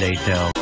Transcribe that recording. Later.